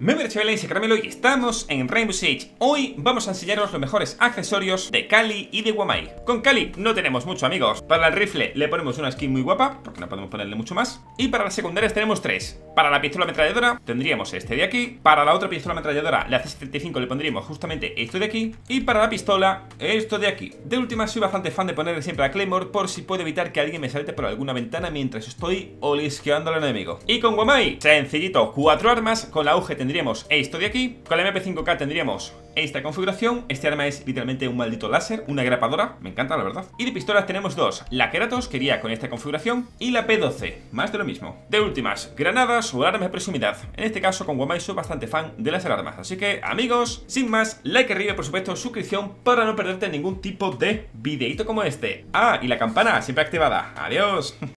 Muy bien, Chabela y Caramelo, y estamos en Rainbow Siege. Hoy vamos a enseñaros los mejores accesorios de Kali y de Wamai. Con Kali no tenemos mucho, amigos. Para el rifle le ponemos una skin muy guapa, porque no podemos ponerle mucho más. Y para las secundarias tenemos tres. Para la pistola ametralladora tendríamos este de aquí. Para la otra pistola ametralladora, la C-75, le pondríamos justamente esto de aquí. Y para la pistola, esto de aquí. De última, soy bastante fan de ponerle siempre a Claymore, por si puedo evitar que alguien me salte por alguna ventana mientras estoy olisqueando al enemigo. Y con Wamai, sencillito, cuatro armas. Con la UGT tendríamos esto de aquí. Con la MP5K tendríamos esta configuración. Este arma es literalmente un maldito láser, una grapadora, me encanta la verdad. Y de pistolas tenemos dos, la Keratos, que iría con esta configuración, y la P12, más de lo mismo. De últimas, granadas o armas de proximidad. En este caso con Wamai soy bastante fan de las armas. Así que amigos, sin más, like arriba y por supuesto suscripción para no perderte ningún tipo de videito como este. Ah, y la campana siempre activada. Adiós.